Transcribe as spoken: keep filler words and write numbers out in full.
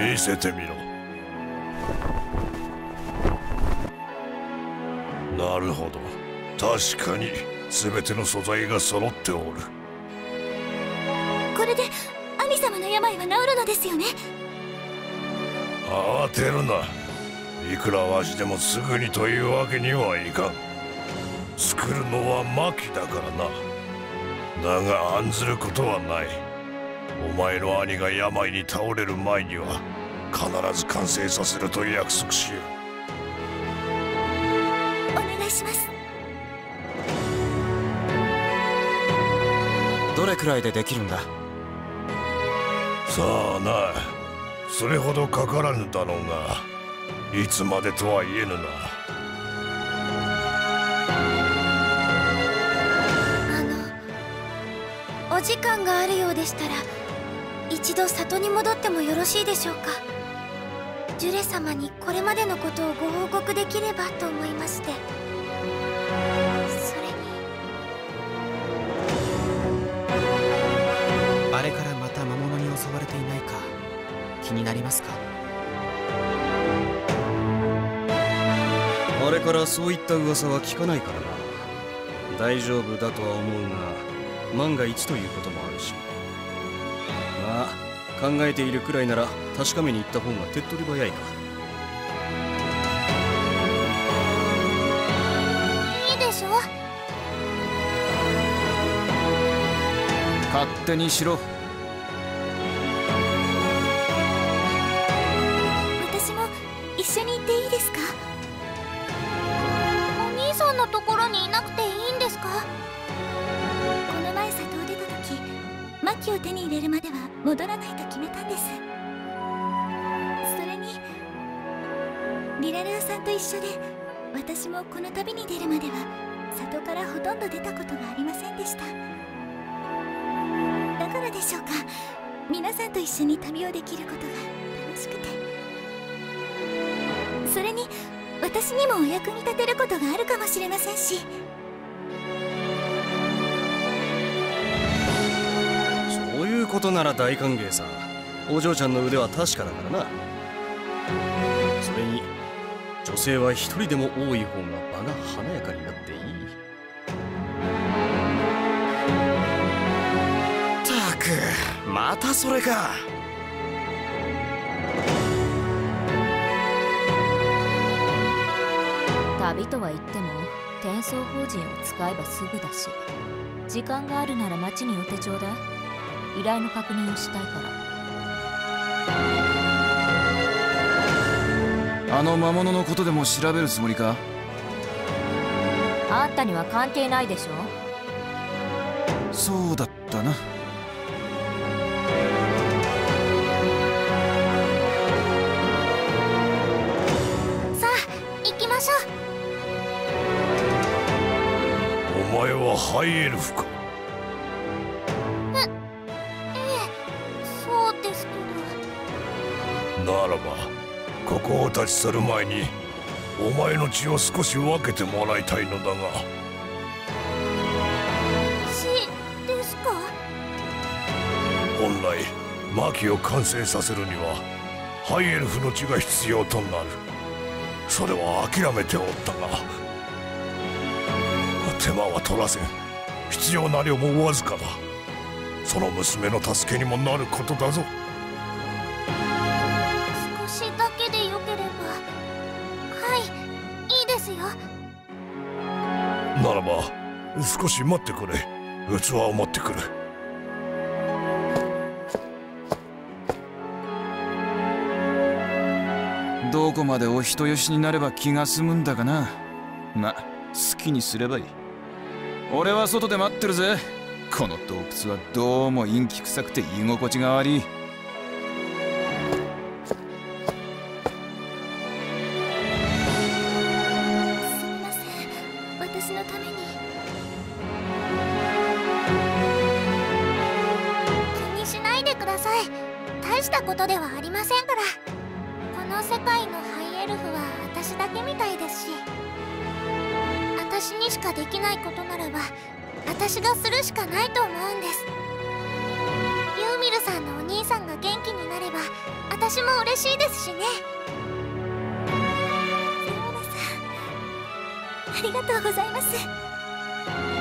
見せてみろ。なるほど、確かに全ての素材が揃っておる。これで兄様の病は治るのですよね。慌てるな。いくらわしでもすぐにというわけにはいかん。作るのは薪だからな。だが案ずることはない。お前の兄が病に倒れる前には必ず完成させると約束しよう。お願いします。どれくらいでできるんだ？さあな、それほどかからぬだろうが、いつまでとは言えぬな。お時間があるようでしたら一度里に戻ってもよろしいでしょうか。ジュレ様にこれまでのことをご報告できればと思いまして。それにあれからまた魔物に襲われていないか気になりますか？あれからそういった噂は聞かないからな。大丈夫だとは思うが万が一ということもあるし、まあ考えているくらいなら確かめに行った方が手っ取り早いか。いいでしょ。勝手にしろ。私も一緒に行っていいですか？お兄さんのところにいなくていいんですか？薪を手に入れるまでは戻らないと決めたんです。それにリラルアさんと一緒で私もこの旅に出るまでは里からほとんど出たことがありませんでした。だからでしょうか、皆さんと一緒に旅をできることが楽しくて。それに私にもお役に立てることがあるかもしれませんし。ことなら大歓迎さ。お嬢ちゃんの腕は確かだからな。それに女性は一人でも多い方が場が華やかになっていい。たく、またそれか。旅とは言っても転送法人を使えばすぐだし、時間があるなら町に寄ってちょうだい。依頼の確認をしたいから。あの魔物のことでも調べるつもりか？あんたには関係ないでしょ。そうだったな。さあ行きましょう。お前はハイエルフか？ならばここを立ち去る前にお前の血を少し分けてもらいたいのだが。血ですか？本来薪を完成させるにはハイエルフの血が必要となる。それは諦めておったが、手間は取らせん。必要な量もわずかだ。その娘の助けにもなることだぞ。ならば少し待ってくれ。器を持ってくる。どこまでお人よしになれば気が済むんだがな。ま、好きにすればいい。俺は外で待ってるぜ。この洞窟はどうも陰気臭くて居心地が悪い。しない大したことではありませんから。この世界のハイエルフは私だけみたいですし、私にしかできないことならば私がするしかないと思うんです。ユーミルさんのお兄さんが元気になれば私も嬉しいですしね。そうです、ありがとうございます。